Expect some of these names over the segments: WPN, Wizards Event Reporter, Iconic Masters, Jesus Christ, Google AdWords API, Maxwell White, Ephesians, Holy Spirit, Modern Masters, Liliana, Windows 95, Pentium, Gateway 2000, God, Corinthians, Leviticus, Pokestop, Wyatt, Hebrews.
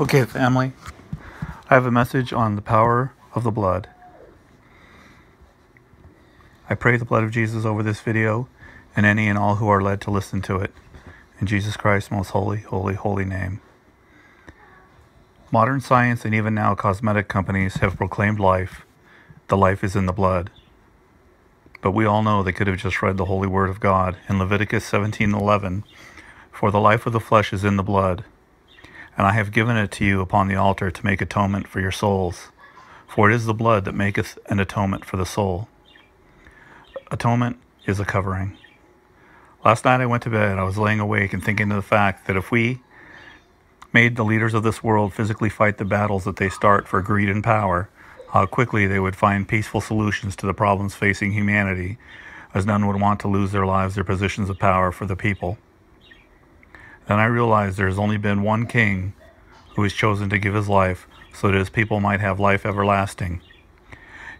Okay, family, I have a message on the power of the blood. I pray the blood of Jesus over this video and any and all who are led to listen to it. In Jesus Christ's most holy, holy, holy name. Modern science and even now cosmetic companies have proclaimed life. The life is in the blood. But we all know they could have just read the holy word of God in Leviticus 17:11, "For the life of the flesh is in the blood. And I have given it to you upon the altar to make atonement for your souls. For it is the blood that maketh an atonement for the soul." Atonement is a covering. Last night I went to bed. I was laying awake and thinking of the fact that if we made the leaders of this world physically fight the battles that they start for greed and power, how quickly they would find peaceful solutions to the problems facing humanity, as none would want to lose their lives, their positions of power for the people. Then I realized there has only been one king who has chosen to give his life so that his people might have life everlasting.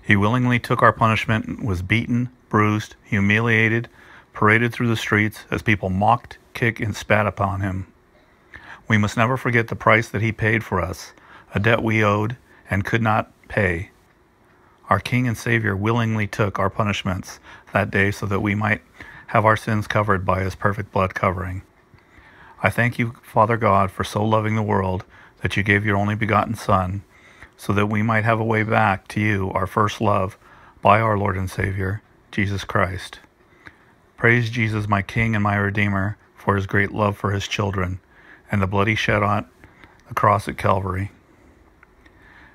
He willingly took our punishment and was beaten, bruised, humiliated, paraded through the streets as people mocked, kicked, and spat upon him. We must never forget the price that he paid for us, a debt we owed and could not pay. Our King and Savior willingly took our punishments that day so that we might have our sins covered by his perfect blood covering. I thank you, Father God, for so loving the world that you gave your only begotten Son, so that we might have a way back to you, our first love, by our Lord and Savior, Jesus Christ. Praise Jesus, my King and my Redeemer, for his great love for his children, and the blood he shed on the cross at Calvary.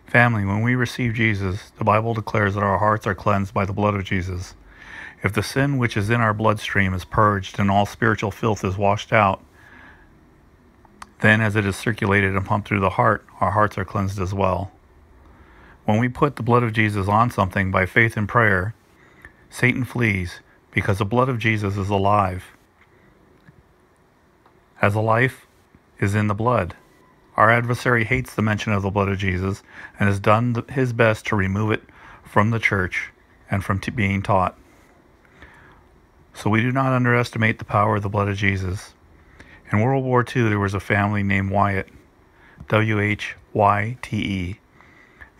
Family, when we receive Jesus, the Bible declares that our hearts are cleansed by the blood of Jesus. If the sin which is in our bloodstream is purged and all spiritual filth is washed out, then, as it is circulated and pumped through the heart, our hearts are cleansed as well. When we put the blood of Jesus on something by faith and prayer, Satan flees because the blood of Jesus is alive. As the life is in the blood, our adversary hates the mention of the blood of Jesus and has done his best to remove it from the church and from being taught. So we do not underestimate the power of the blood of Jesus. In World War II, there was a family named Wyatt, W-H-Y-T-E.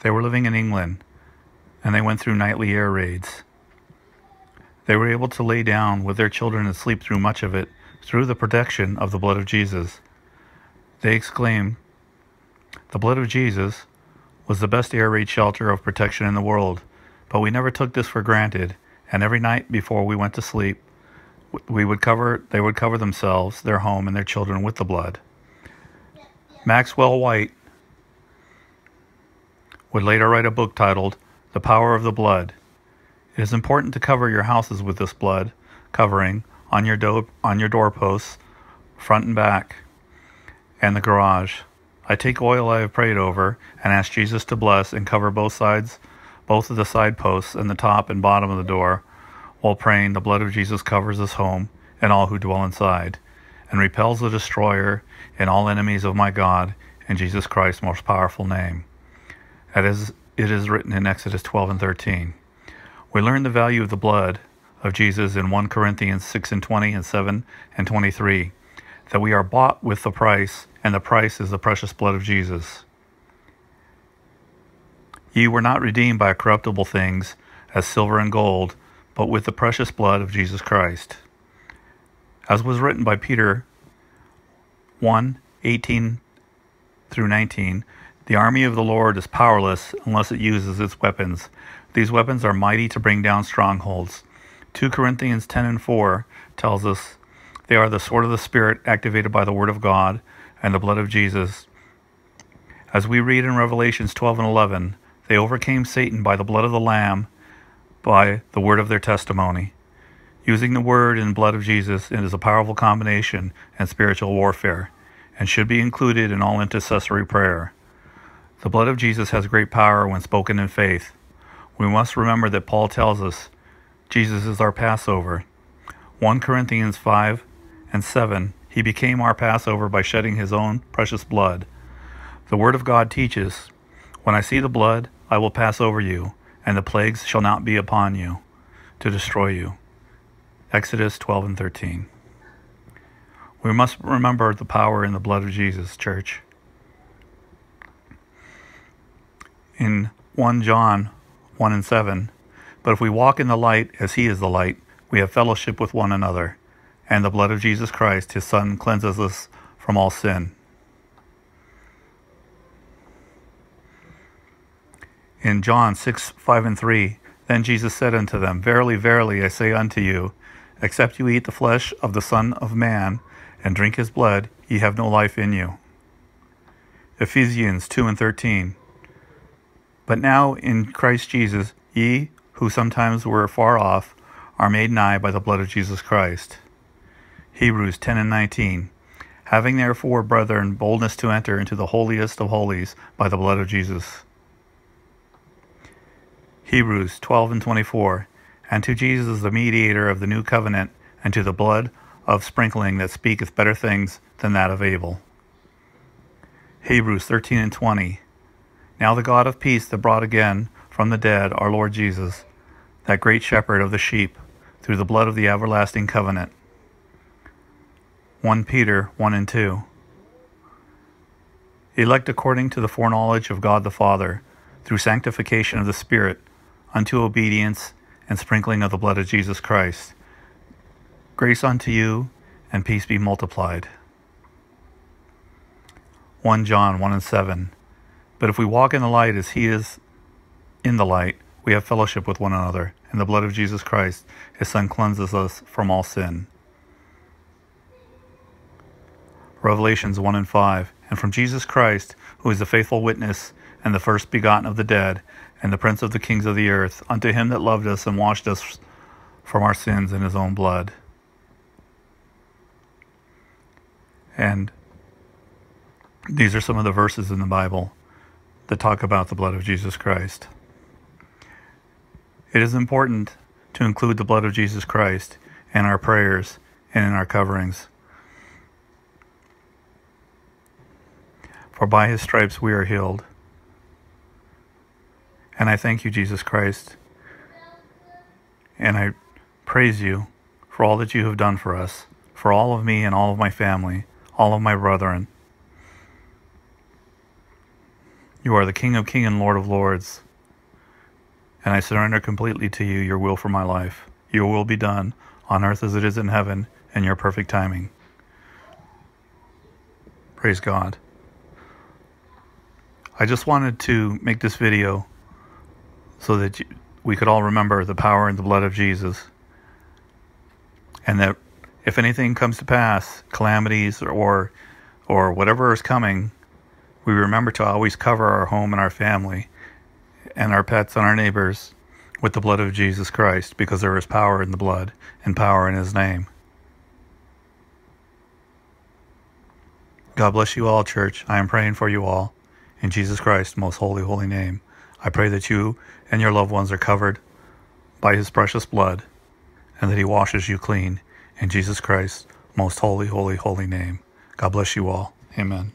They were living in England, and they went through nightly air raids. They were able to lay down with their children and sleep through much of it, through the protection of the blood of Jesus. They exclaimed, "The blood of Jesus was the best air raid shelter of protection in the world, but we never took this for granted, and every night before we went to sleep, they would cover themselves, their home, and their children with the blood." Maxwell White would later write a book titled "The Power of the Blood." It is important to cover your houses with this blood covering on your doorposts, front and back, and the garage. I take oil I have prayed over and ask Jesus to bless and cover both of the side posts and the top and bottom of the door. While praying, the blood of Jesus covers this home and all who dwell inside, and repels the destroyer and all enemies of my God in Jesus Christ's most powerful name. As it is written in Exodus 12:13. We learn the value of the blood of Jesus in 1 Corinthians 6:20 and 7:23, that we are bought with the price, and the price is the precious blood of Jesus. Ye were not redeemed by corruptible things as silver and gold, but with the precious blood of Jesus Christ. As was written by Peter 1:18-19, "The army of the Lord is powerless unless it uses its weapons. These weapons are mighty to bring down strongholds." 2 Corinthians 10:4 tells us, "They are the sword of the Spirit activated by the word of God and the blood of Jesus." As we read in Revelations 12:11, "They overcame Satan by the blood of the Lamb, by the word of their testimony." Using the word and blood of Jesus, it is a powerful combination in spiritual warfare and should be included in all intercessory prayer. The blood of Jesus has great power when spoken in faith. We must remember that Paul tells us Jesus is our Passover. 1 Corinthians 5:7, "He became our Passover by shedding his own precious blood." The word of God teaches, "When I see the blood, I will pass over you, and the plagues shall not be upon you to destroy you." Exodus 12:13. We must remember the power in the blood of Jesus, church. in 1 John 1 and 7, "But if we walk in the light as he is the light, we have fellowship with one another, and the blood of Jesus Christ, his Son, cleanses us from all sin." In John 6, 5 and 3, "Then Jesus said unto them, Verily, verily, I say unto you, except you eat the flesh of the Son of Man and drink his blood, ye have no life in you." Ephesians 2 and 13, "But now in Christ Jesus, ye who sometimes were far off are made nigh by the blood of Jesus Christ." Hebrews 10 and 19, "Having therefore, brethren, boldness to enter into the holiest of holies by the blood of Jesus." Hebrews 12 and 24, "And to Jesus the mediator of the new covenant, and to the blood of sprinkling that speaketh better things than that of Abel." Hebrews 13 and 20, "Now the God of peace that brought again from the dead our Lord Jesus, that great shepherd of the sheep, through the blood of the everlasting covenant." 1 Peter 1 and 2, "Elect according to the foreknowledge of God the Father, through sanctification of the Spirit, unto obedience and sprinkling of the blood of Jesus Christ. Grace unto you, and peace be multiplied." 1 John 1 and 7, "But if we walk in the light as he is in the light, we have fellowship with one another, and the blood of Jesus Christ, his Son, cleanses us from all sin." Revelations 1 and 5, "And from Jesus Christ, who is the faithful witness, and the first begotten of the dead, and the prince of the kings of the earth, unto him that loved us and washed us from our sins in his own blood." And these are some of the verses in the Bible that talk about the blood of Jesus Christ. It is important to include the blood of Jesus Christ in our prayers and in our coverings. "For by his stripes we are healed." And I thank you, Jesus Christ, and I praise you for all that you have done for us, for all of me and all of my family, all of my brethren. You are the King of Kings and Lord of Lords, and I surrender completely to you your will for my life. Your will be done on earth as it is in heaven, in your perfect timing. Praise God. I just wanted to make this video so that we could all remember the power in the blood of Jesus, and that if anything comes to pass, calamities or whatever is coming, we remember to always cover our home and our family and our pets and our neighbors with the blood of Jesus Christ, because there is power in the blood and power in his name. God bless you all, church. I am praying for you all. In Jesus Christ's most holy, holy name, I pray that you and your loved ones are covered by his precious blood, and that he washes you clean in Jesus Christ's most holy, holy, holy name. God bless you all. Amen.